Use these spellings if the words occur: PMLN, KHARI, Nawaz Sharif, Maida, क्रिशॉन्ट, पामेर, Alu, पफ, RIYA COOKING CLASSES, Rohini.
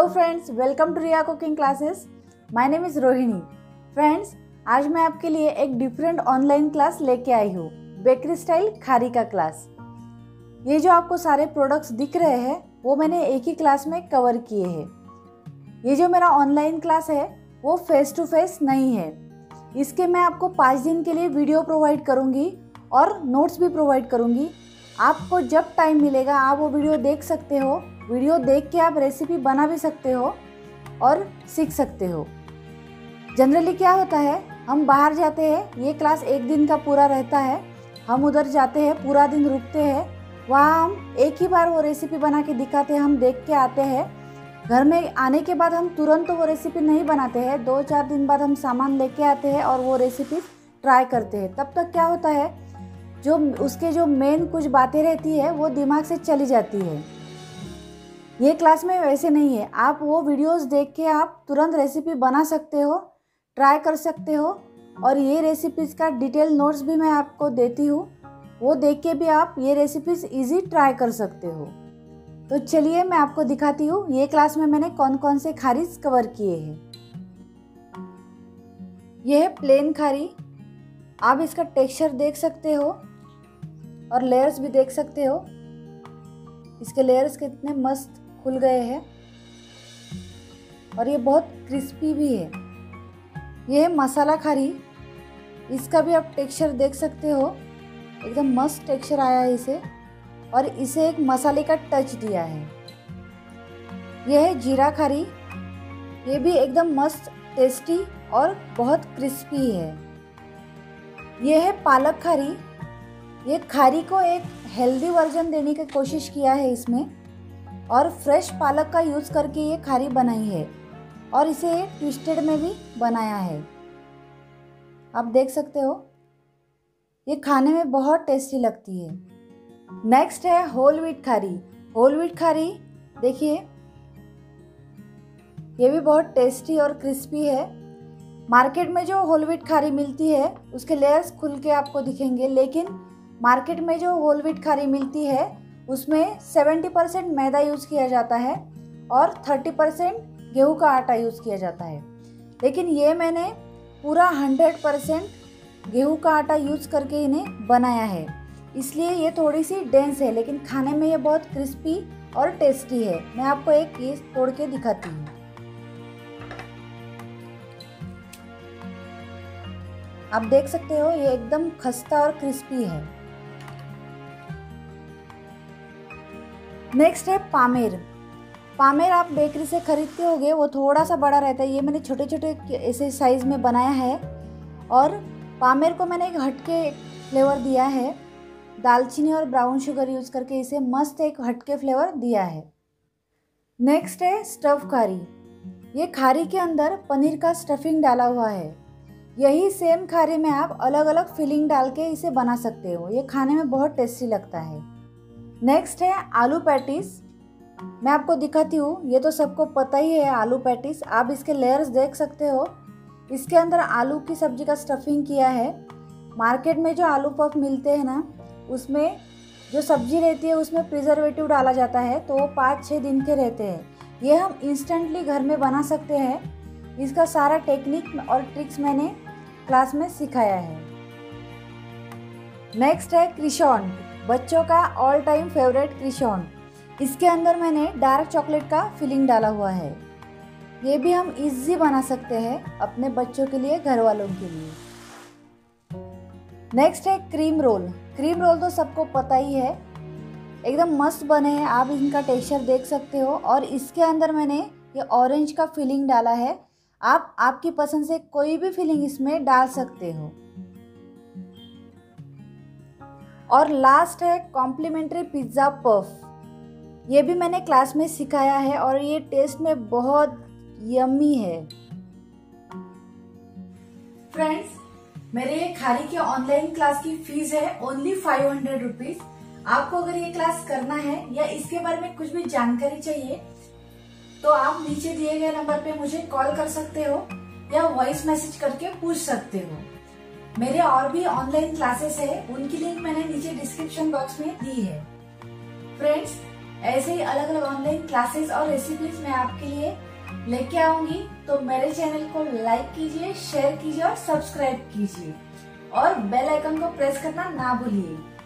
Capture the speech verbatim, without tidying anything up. Hello friends, welcome to Riya cooking classes. My name is Rohini. Friends, आज मैं आपके लिए एक डिफरेंट ऑनलाइन क्लास लेके आई हूँ, बेकरी स्टाइल खारी का क्लास। ये जो आपको सारे प्रोडक्ट्स दिख रहे हैं वो मैंने एक ही क्लास में कवर किए हैं। ये जो मेरा ऑनलाइन क्लास है वो फेस टू फेस नहीं है। इसके मैं आपको पाँच दिन के लिए वीडियो प्रोवाइड करूँगी और नोट्स भी प्रोवाइड करूँगी। आपको जब टाइम मिलेगा आप वो वीडियो देख सकते हो। वीडियो देख के आप रेसिपी बना भी सकते हो और सीख सकते हो। जनरली क्या होता है, हम बाहर जाते हैं, ये क्लास एक दिन का पूरा रहता है, हम उधर जाते हैं, पूरा दिन रुकते हैं, वहाँ हम एक ही बार वो रेसिपी बना के दिखाते हैं, हम देख के आते हैं। घर में आने के बाद हम तुरंत वो रेसिपी नहीं बनाते हैं, दो चार दिन बाद हम सामान लेके आते हैं और वो रेसिपी ट्राई करते हैं। तब तक क्या होता है, जो उसके जो मेन कुछ बातें रहती है वो दिमाग से चली जाती है। ये क्लास में वैसे नहीं है, आप वो वीडियोस देख के आप तुरंत रेसिपी बना सकते हो, ट्राई कर सकते हो। और ये रेसिपीज़ का डिटेल नोट्स भी मैं आपको देती हूँ, वो देख के भी आप ये रेसिपीज़ इजी ट्राई कर सकते हो। तो चलिए मैं आपको दिखाती हूँ ये क्लास में मैंने कौन कौन से खारीज कवर किए हैं। यह है प्लेन खारी, आप इसका टेक्सचर देख सकते हो और लेयर्स भी देख सकते हो। इसके लेयर्स कितने मस्त खुल गए हैं और ये बहुत क्रिस्पी भी है। ये है मसाला खारी, इसका भी आप टेक्सचर देख सकते हो, एकदम मस्त टेक्सचर आया है इसे और इसे एक मसाले का टच दिया है। यह है जीरा खारी, ये भी एकदम मस्त टेस्टी और बहुत क्रिस्पी है। यह है पालक खारी, ये खारी को एक हेल्दी वर्जन देने की कोशिश किया है इसमें और फ्रेश पालक का यूज़ करके ये खारी बनाई है और इसे ट्विस्टेड में भी बनाया है, आप देख सकते हो। ये खाने में बहुत टेस्टी लगती है। नेक्स्ट है होल व्हीट खारी। होल व्हीट खारी देखिए, ये भी बहुत टेस्टी और क्रिस्पी है। मार्केट में जो होल व्हीट खारी मिलती है उसके लेयर्स खुल के आपको दिखेंगे, लेकिन मार्केट में जो होल व्हीट खारी मिलती है उसमें सत्तर परसेंट मैदा यूज़ किया जाता है और तीस परसेंट गेहूं का आटा यूज़ किया जाता है। लेकिन ये मैंने पूरा सौ परसेंट गेहूं का आटा यूज़ करके इन्हें बनाया है, इसलिए ये थोड़ी सी डेंस है, लेकिन खाने में ये बहुत क्रिस्पी और टेस्टी है। मैं आपको एक पीस तोड़ के दिखाती हूँ। आप देख सकते हो ये एकदम खस्ता और क्रिस्पी है। नेक्स्ट है पामेर। पामेर आप बेकरी से खरीदते होगे, वो थोड़ा सा बड़ा रहता है। ये मैंने छोटे छोटे ऐसे साइज में बनाया है और पामेर को मैंने एक हटके फ्लेवर दिया है, दालचीनी और ब्राउन शुगर यूज़ करके इसे मस्त एक हटके फ्लेवर दिया है। नेक्स्ट है स्टफ खारी। ये खारी के अंदर पनीर का स्टफिंग डाला हुआ है। यही सेम खारी में आप अलग अलग फिलिंग डाल के इसे बना सकते हो, ये खाने में बहुत टेस्टी लगता है। नेक्स्ट है आलू पैटीज, मैं आपको दिखाती हूँ। ये तो सबको पता ही है आलू पैटीज, आप इसके लेयर्स देख सकते हो। इसके अंदर आलू की सब्जी का स्टफिंग किया है। मार्केट में जो आलू पफ मिलते हैं ना, उसमें जो सब्जी रहती है उसमें प्रिजर्वेटिव डाला जाता है, तो वो पाँच छः दिन के रहते हैं। ये हम इंस्टेंटली घर में बना सकते हैं। इसका सारा टेक्निक और ट्रिक्स मैंने क्लास में सिखाया है। नेक्स्ट है क्रिशॉन्ट, बच्चों का ऑल टाइम फेवरेट क्रिशॉन्ट। इसके अंदर मैंने डार्क चॉकलेट का फिलिंग डाला हुआ है। ये भी हम इजी बना सकते हैं अपने बच्चों के लिए, घर वालों के लिए। नेक्स्ट है क्रीम रोल। क्रीम रोल तो सबको पता ही है, एकदम मस्त बने हैं, आप इनका टेक्सचर देख सकते हो और इसके अंदर मैंने ये ऑरेंज का फिलिंग डाला है। आप आपकी पसंद से कोई भी फिलिंग इसमें डाल सकते हो। और लास्ट है कॉम्प्लीमेंट्री पिज्ज़ा पफ। ये भी मैंने क्लास में सिखाया है और ये टेस्ट में बहुत यम्मी है। फ्रेंड्स, मेरे ये खारी के ऑनलाइन क्लास की फीस है ओनली पाँच सौ रुपीस। आपको अगर ये क्लास करना है या इसके बारे में कुछ भी जानकारी चाहिए तो आप नीचे दिए गए नंबर पे मुझे कॉल कर सकते हो या वॉइस मैसेज करके पूछ सकते हो। मेरे और भी ऑनलाइन क्लासेस है, उनकी लिंक मैंने नीचे डिस्क्रिप्शन बॉक्स में दी है। फ्रेंड्स, ऐसे ही अलग अलग ऑनलाइन क्लासेस और रेसिपीज मैं आपके लिए लेके आऊंगी। तो मेरे चैनल को लाइक कीजिए, शेयर कीजिए और सब्सक्राइब कीजिए और बेल आइकन को प्रेस करना ना भूलिए।